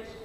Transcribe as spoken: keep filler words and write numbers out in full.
language